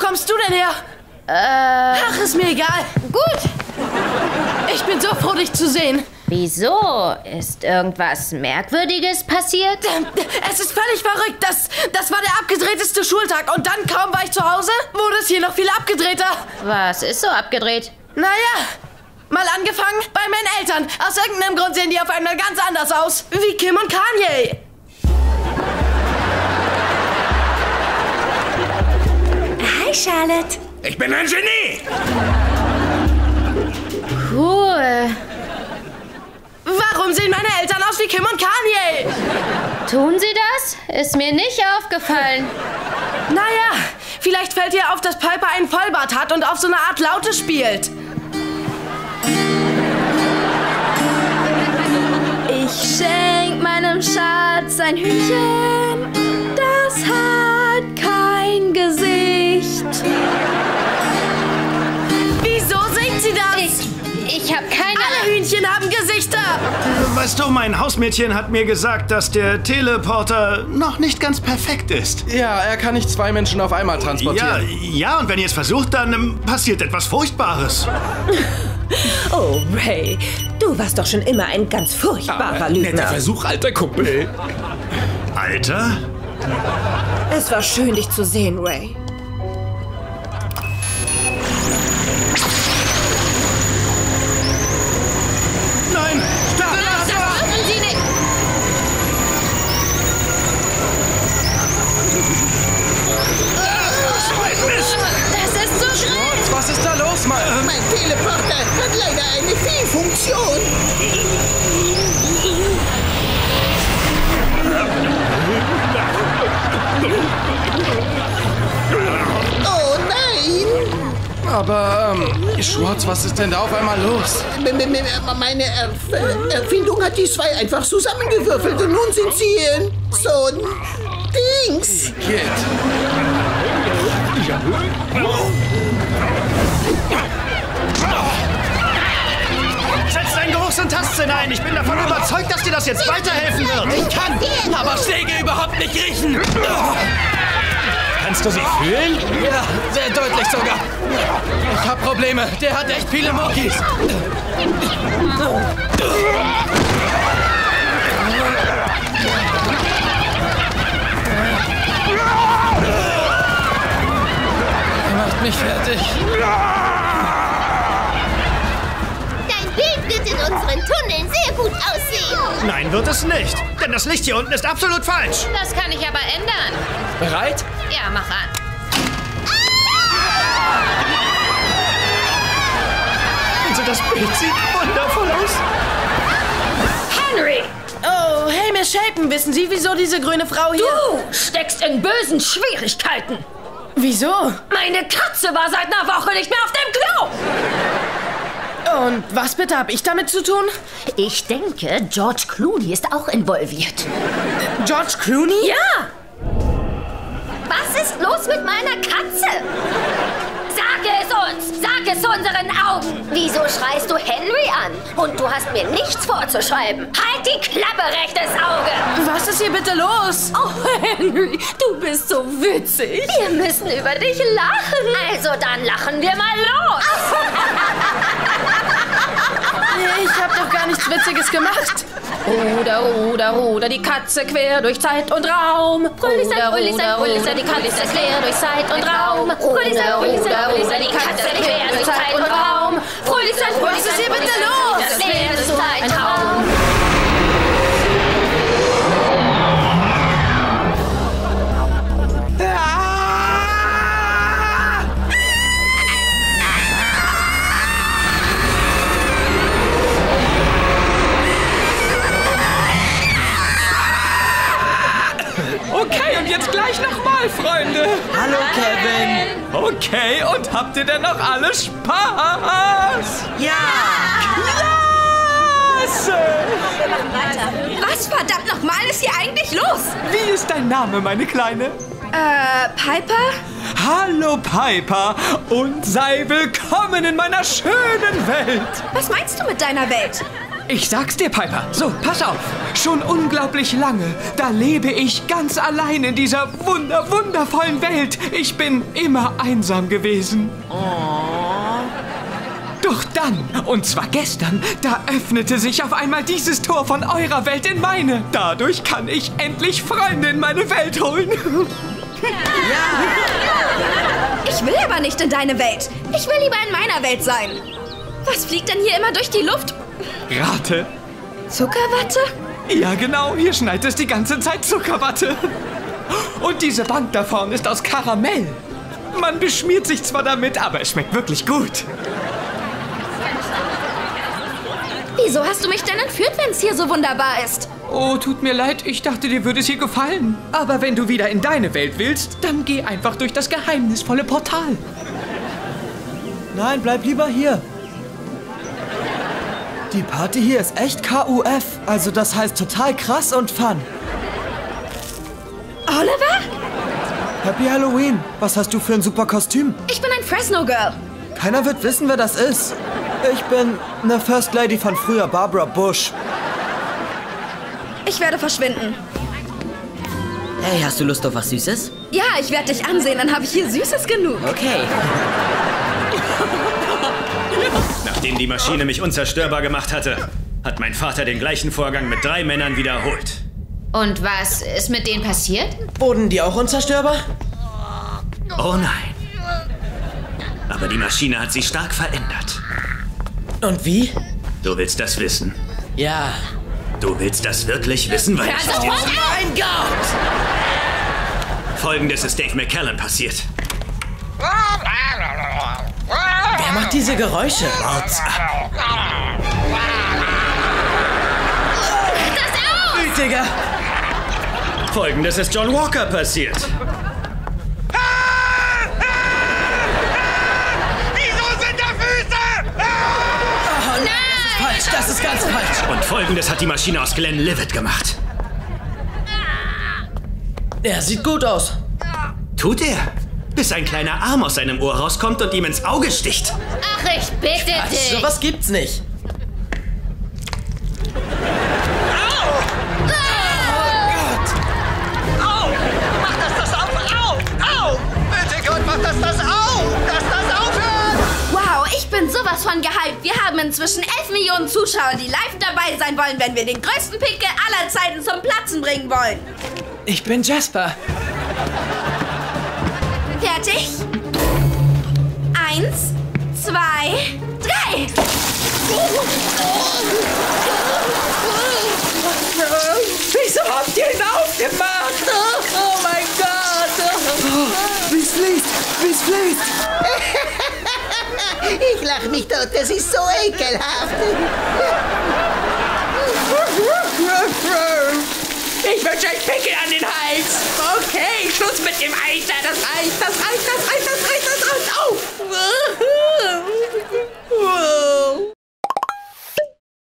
kommst du denn her? Ach, ist mir egal. Gut. Ich bin so froh, dich zu sehen. Wieso? Ist irgendwas Merkwürdiges passiert? Es ist völlig verrückt. Das war der abgedrehteste Schultag. Und dann, kaum war ich zu Hause, wurde es hier noch viel abgedrehter. Was ist so abgedreht? Naja, mal angefangen bei meinen Eltern. Aus irgendeinem Grund sehen die auf einmal ganz anders aus. Wie Kim und Kanye. Hi, Charlotte. Ich bin ein Genie. Cool. Warum sehen meine Eltern aus wie Kim und Kanye? Tun sie das? Ist mir nicht aufgefallen. Naja, vielleicht fällt dir auf, dass Piper einen Vollbart hat und auf so eine Art Laute spielt. Ich schenk meinem Schatz ein Hühnchen, das hat kein Gesicht. Wieso singt sie das? Ich hab keine Ahnung. Alle Hühnchen haben Gesichter. Weißt du, mein Hausmädchen hat mir gesagt, dass der Teleporter noch nicht ganz perfekt ist. Ja, er kann nicht zwei Menschen auf einmal transportieren. Ja, und wenn ihr es versucht, dann passiert etwas Furchtbares. Oh, Ray, du warst doch schon immer ein ganz furchtbarer Lügner. Netter Versuch, alter Kumpel. Alter? Es war schön, dich zu sehen, Ray. Nein, stopp! Das dürfen Sie nicht! Das ist so schlimm! Was ist da los, Mann? Mein Teleporter hat leider eine Fehlfunktion. Oh nein! Aber, Schwartz, was ist denn da auf einmal los? Meine Erfindung hat die zwei einfach zusammengewürfelt und nun sind sie in so ein Dings. Geht. Setzt deinen Geruchs- und Tastsinn ein. Ich bin davon überzeugt, dass dir das jetzt weiterhelfen wird. Ich kann aber Schläge überhaupt nicht riechen. Kannst du sie fühlen? Ja, sehr deutlich sogar. Ich hab Probleme. Der hat echt viele Muckis. Mich fertig. Dein Bild wird in unseren Tunneln sehr gut aussehen. Nein, wird es nicht. Denn das Licht hier unten ist absolut falsch. Das kann ich aber ändern. Bereit? Ja, mach an. Also das Bild sieht wundervoll aus. Henry! Oh, hey, Miss Shapen, wissen Sie, wieso diese grüne Frau hier... Du steckst in bösen Schwierigkeiten. Wieso? Meine Katze war seit einer Woche nicht mehr auf dem Klo! Und was bitte habe ich damit zu tun? Ich denke, George Clooney ist auch involviert. George Clooney? Ja! Was ist los mit meiner Katze? Sag es uns! Sag es unseren Augen! Wieso schreist du Henry an? Und du hast mir nichts vorzuschreiben. Halt die Klappe, rechtes Auge! Was ist hier bitte los? Oh, Henry, du bist so witzig. Wir müssen über dich lachen. Also dann lachen wir mal los. Ich hab doch gar nichts Witziges gemacht. Ruder, Ruder, Ruder, die Katze quer durch Zeit und Raum. Ruder, Ruder, Ruder, die Katze quer durch Zeit und Raum. Ruder, Ruder, Ruder, die Katze quer durch Zeit und Raum. Fröhlich sein, fröhlich sein, was ist hier bitte los? Das Leben ist nur ein Traum. Okay, und jetzt gleich nochmal, Freunde. Hallo, Kevin. Okay, und habt ihr denn noch alle Spaß? Ja. Klasse. Wir machen weiter. Was verdammt nochmal ist hier eigentlich los? Wie ist dein Name, meine Kleine? Piper? Hallo, Piper. Und sei willkommen in meiner schönen Welt. Was meinst du mit deiner Welt? Ich sag's dir, Piper. So, pass auf. Schon unglaublich lange, da lebe ich ganz allein in dieser wundervollen Welt. Ich bin immer einsam gewesen. Oh. Doch dann, und zwar gestern, da öffnete sich auf einmal dieses Tor von eurer Welt in meine. Dadurch kann ich endlich Freunde in meine Welt holen. Ja. Ich will aber nicht in deine Welt. Ich will lieber in meiner Welt sein. Was fliegt denn hier immer durch die Luft? Rate. Zuckerwatte? Ja, genau. Hier schneit es die ganze Zeit Zuckerwatte. Und diese Wand da vorne ist aus Karamell. Man beschmiert sich zwar damit, aber es schmeckt wirklich gut. Wieso hast du mich denn entführt, wenn es hier so wunderbar ist? Oh, tut mir leid. Ich dachte, dir würde es hier gefallen. Aber wenn du wieder in deine Welt willst, dann geh einfach durch das geheimnisvolle Portal. Nein, bleib lieber hier. Die Party hier ist echt KUF, also das heißt total krass und fun. Oliver? Happy Halloween. Was hast du für ein super Kostüm? Ich bin ein Fresno-Girl. Keiner wird wissen, wer das ist. Ich bin eine First Lady von früher, Barbara Bush. Ich werde verschwinden. Hey, hast du Lust auf was Süßes? Ja, ich werde dich ansehen, dann habe ich hier Süßes genug. Okay. Nachdem die Maschine mich unzerstörbar gemacht hatte, hat mein Vater den gleichen Vorgang mit 3 Männern wiederholt. Und was ist mit denen passiert? Wurden die auch unzerstörbar? Oh nein. Aber die Maschine hat sie stark verändert. Und wie? Du willst das wissen? Ja. Du willst das wirklich wissen, weil ich es dir... Mein Gott! Folgendes ist Dave McCallum passiert. Wer macht diese Geräusche? Schwartz ab! Das aus! Gütiger! Folgendes ist John Walker passiert. Wieso sind da Füße? Oh, nein! Das ist falsch, das ist ganz falsch. Und Folgendes hat die Maschine aus Glenn Livet gemacht. Er sieht gut aus. Tut er? Bis ein kleiner Arm aus seinem Ohr rauskommt und ihm ins Auge sticht. Ach, ich bitte dich! So was gibt's nicht. Au! Oh Gott! Au! Mach das auf! Au! Au! Bitte Gott, mach das auf! Dass das aufhört! Wow, ich bin sowas von gehypt. Wir haben inzwischen 11 Millionen Zuschauer, die live dabei sein wollen, wenn wir den größten Pickel aller Zeiten zum Platzen bringen wollen. Ich bin Jasper. Fertig? 1, 2, 3! Wieso habt ihr ihn aufgemacht? Oh mein Gott! Wie's fließt! Wie's fließt! Ich lach mich tot, das ist so ekelhaft! Ich wünsche euch Pickel an den Hals. Okay, Schluss mit dem Eiter. Das reicht, das reicht, das reicht, das